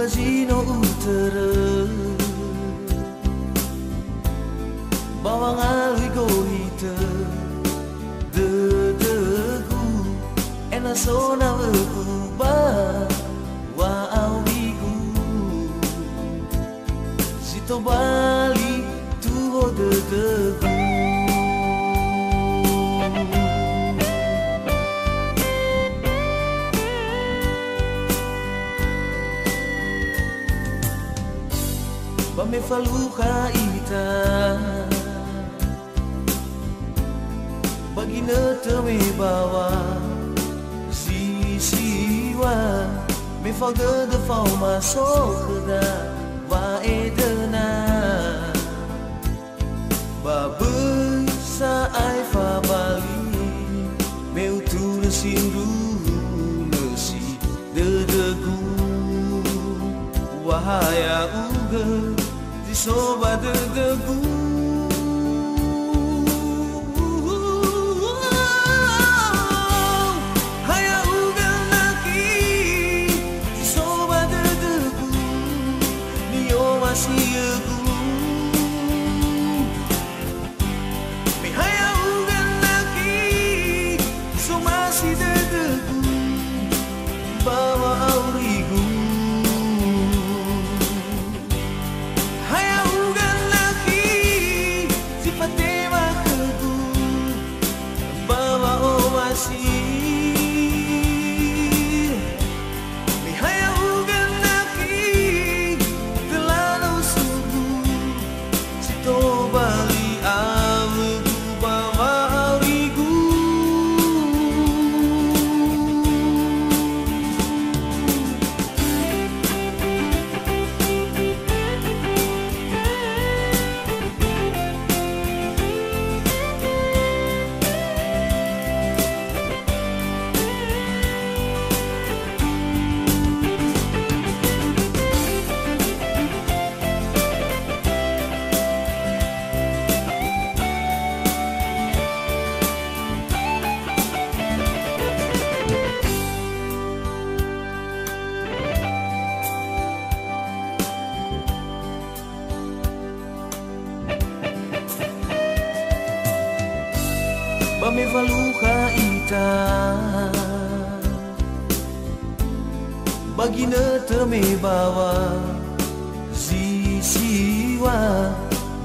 Pacino Utara bawang aligo hitam dedeku enak sona berubah wow bigu sito balik tuho dedeku me faluha ita bagina teme bawa si siwa me falta de forma sorda va edana babu sa ai fa bali meu tur sindu nasi dedegu wahaya uga di sobat dedeku haya ugal naki di sobat dedeku nio masih aku me haya ugal naki so masih dedeku bawa auriku me faluha ita bagina teme bawa si siwa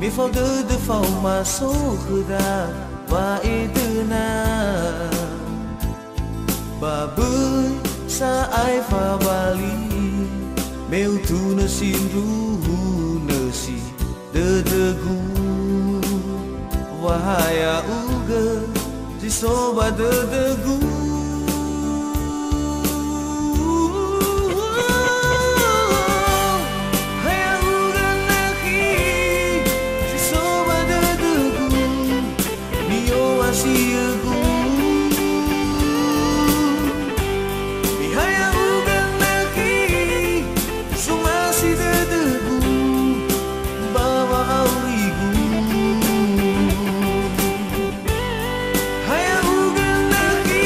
me falta de forma sorda va edana babu sa ai fa bali meu tuna sindu nasi dedegu wahaya uga di sobat dedeku haya ugal naki di sobat dedeku nio asiaku mi haya ugal naki suma si dedeku bawa auriku haya ugal naki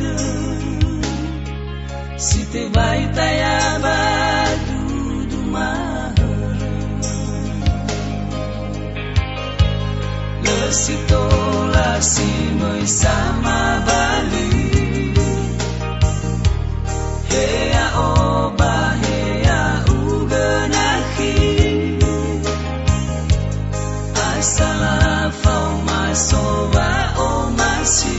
dudu, si te vai tayaba dudu mahara, lesitola si moi sama bali, hea oba hea ugenahi, asala fau masoba o masi.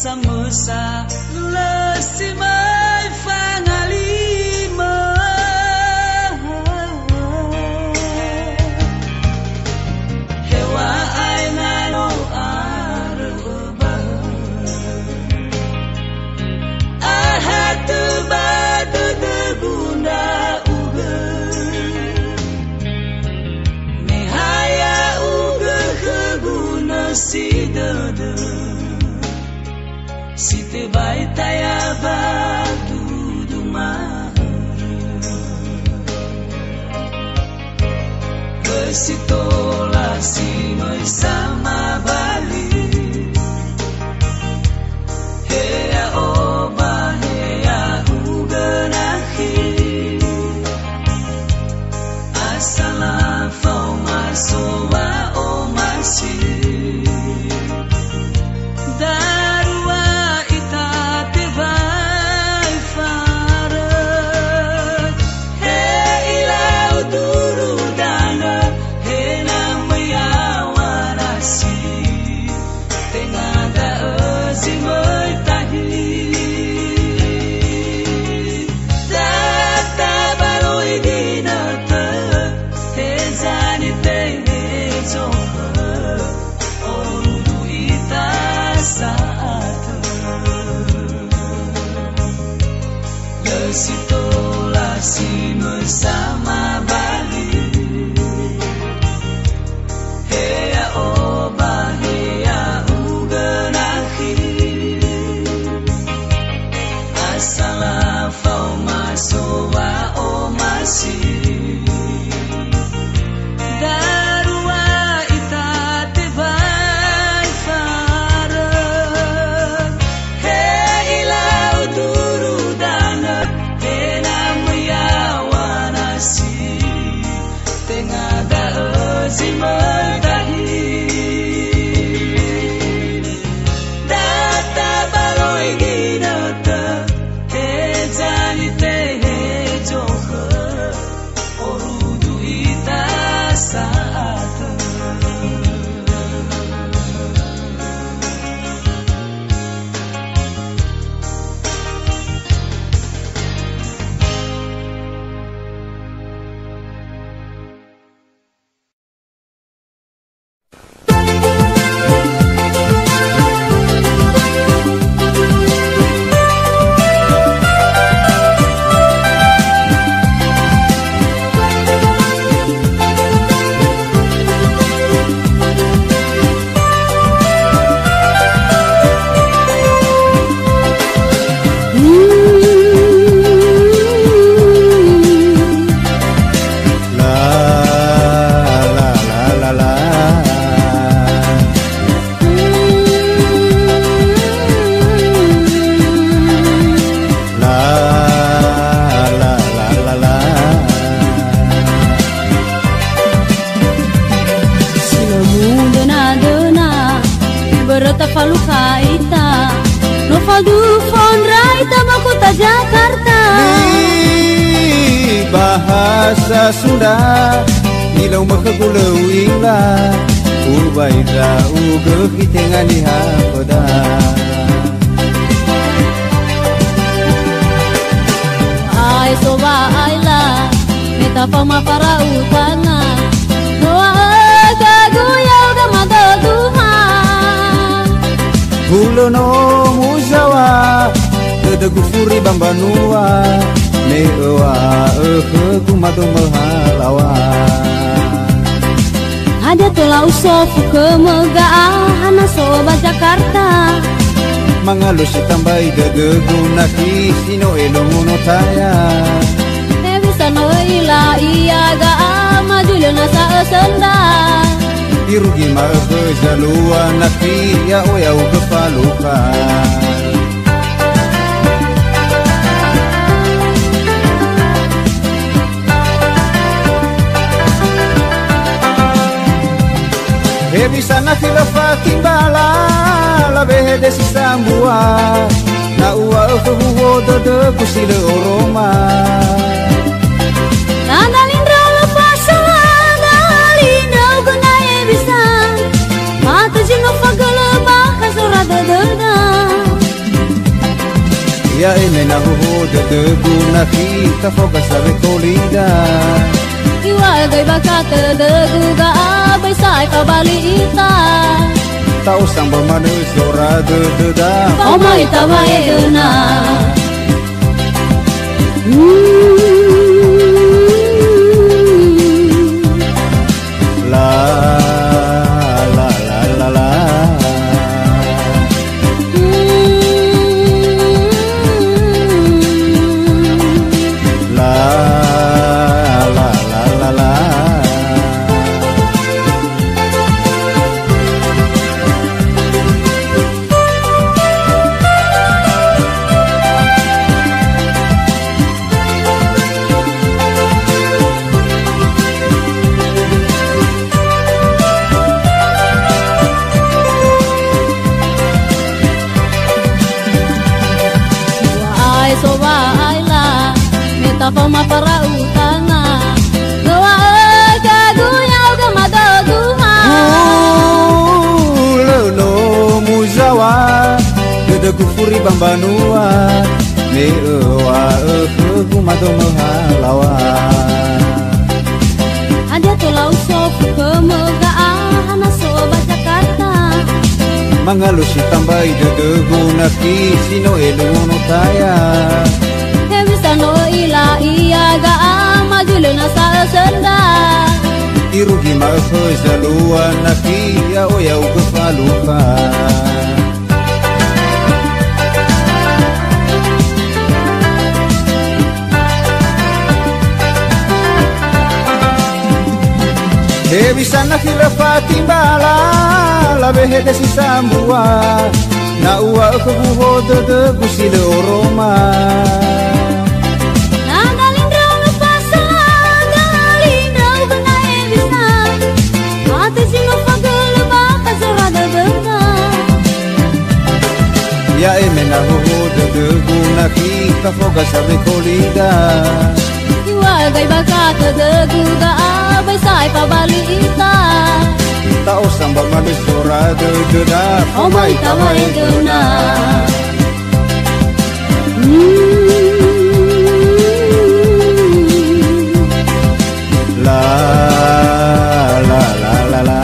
Samusa lesi mai fangalima, hewa aina no aruba, ahatu batu debunda uga, nehaya uga keguna si dada. Si te vai tayaba dudu mahara, kesitola si moi sama bali, hea oba hea ugenahi, asala fau masoa o masi. kaita Novaldu Fondraita Makota Jakarta. Ni bahasa Sunda nilau makagulawila urbaida ugohi tengani hapada. Ai soba aila meta pama para utana doa gaguya gamada duha bulono mujawa degu furi bambanua newa kumado mahalawa. Ada telah usofu kemegahan soba Jakarta mangalus tambai degeguna ki sino elongono taya tebisano ila iaga majulana saasenda irugi magejalua nakia oya ugefaluka. Hebisana khilafa timbala la behe desi sambua na ua uhuhu dodo kusile oroma nana lindra la pasala nalina ugna hebisa mata jingo fagala bakasura dodona ya emena uhuhu dodo guna kita foga sabe kolida iwa gai bakata deguga abai sai ka bali ita tau sang manusia ora deda oma ita baena la. Pama para utana doa gagunya uga madoduha lono muzawa dede kufuri bambanua mewa kumadom halawa. Ada tolau sok kemegahan nasoba Jakarta mangalusi tambai dede gunaki sino elono taya no ila iaga majulana saasenda irugi mahojalua nakia oya ugefaluka. Hebisana khilafa timbala la behe desi sambua na ua kubuho dede gusile oroma ya emena hodo deguna kita foga sabe kolida iwa gai bakata deguga abai sai pa bali ita tao samba manusura deguna omai tawai deguna. La la la la la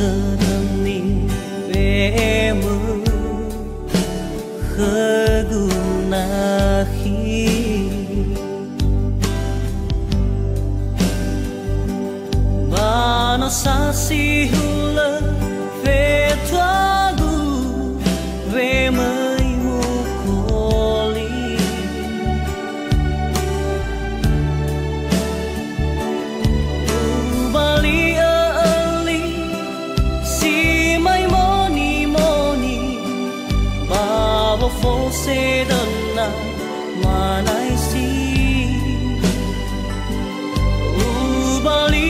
seneng nemu kegunahi mana sasi hula fetagu vemai mukoli ubali ali si mai moni moni bavo fosse donna manai si ubali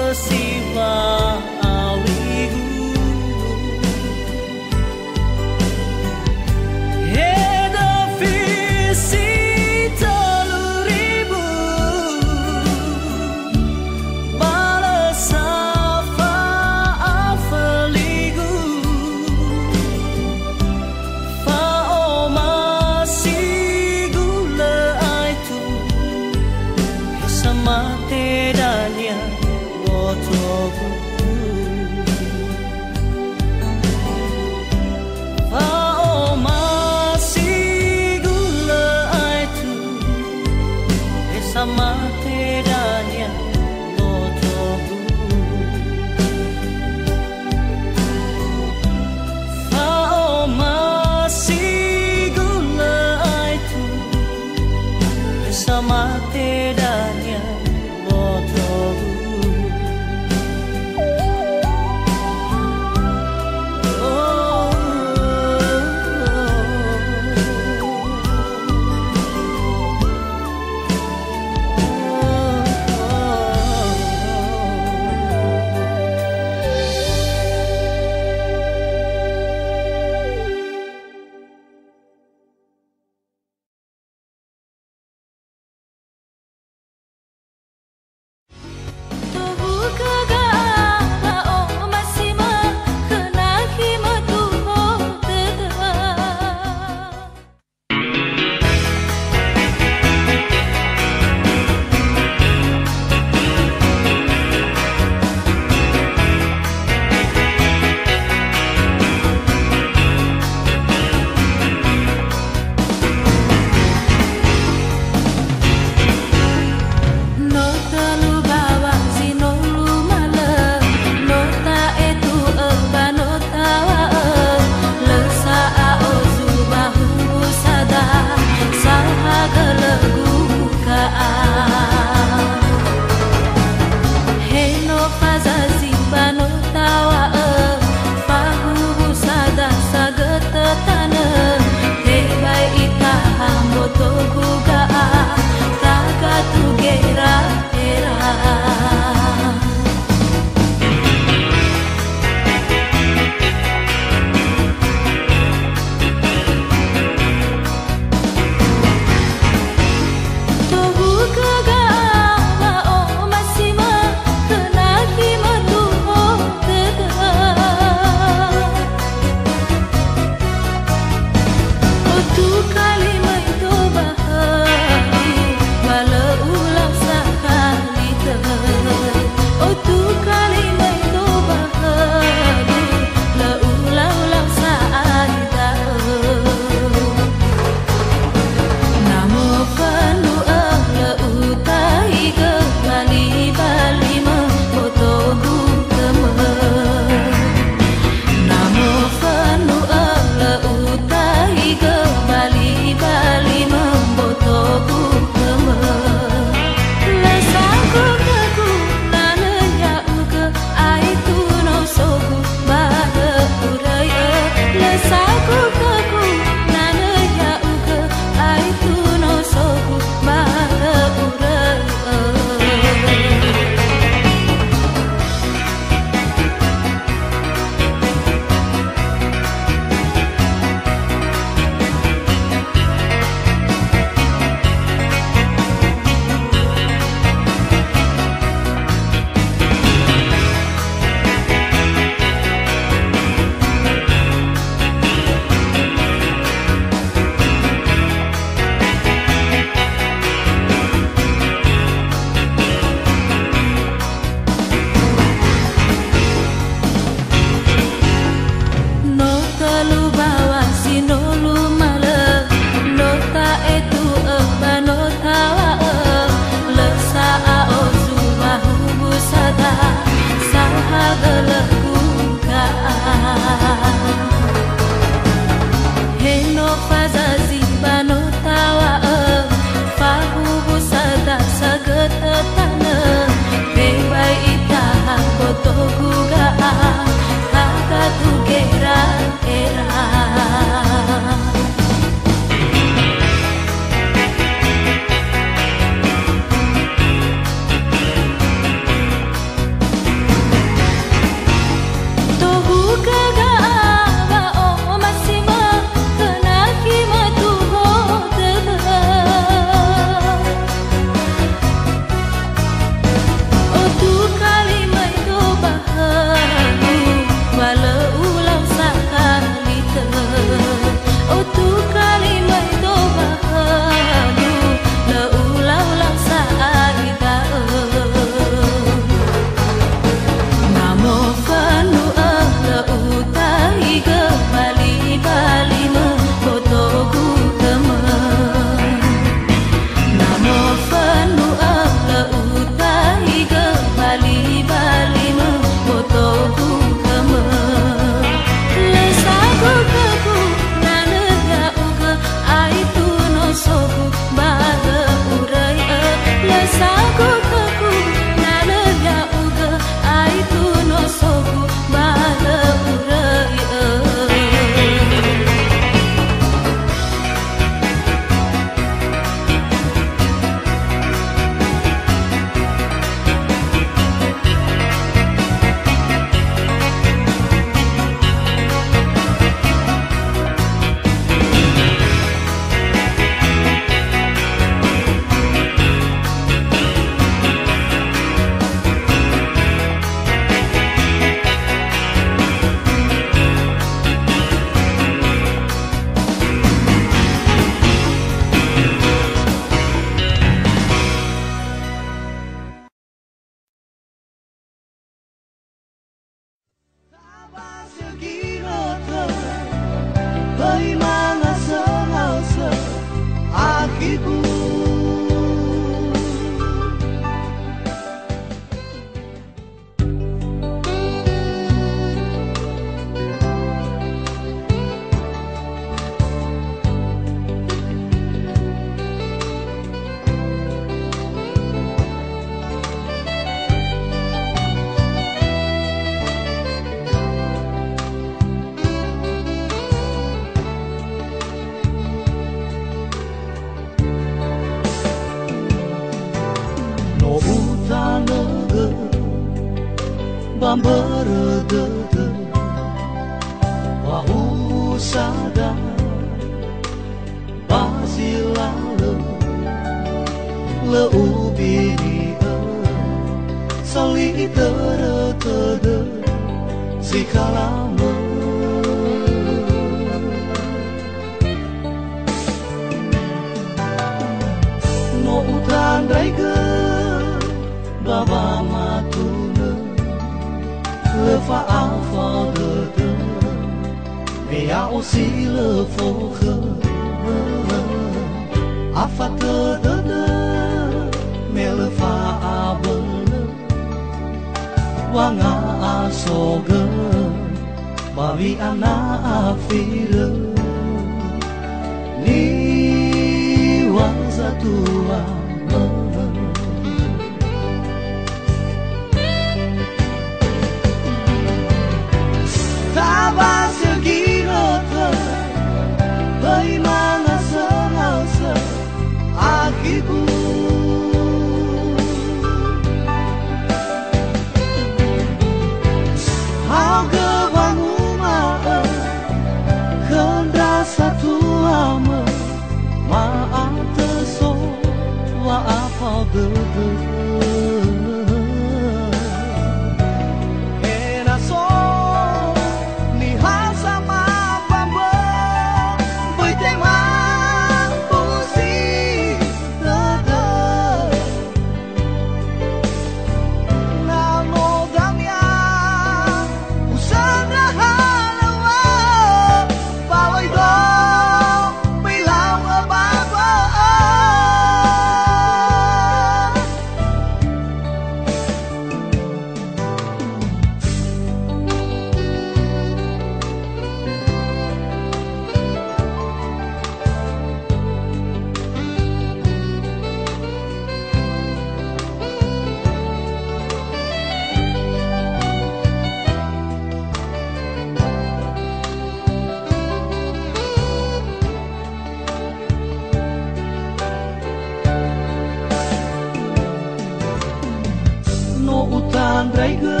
no utang draiga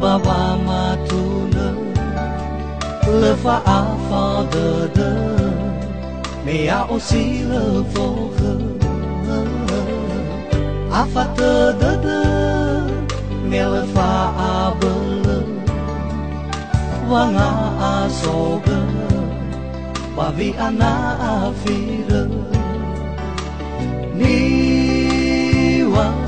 baba matuna lefa afa de mea o sila voge afa de me lefa abele wanga asoge bavi ana afira ni wa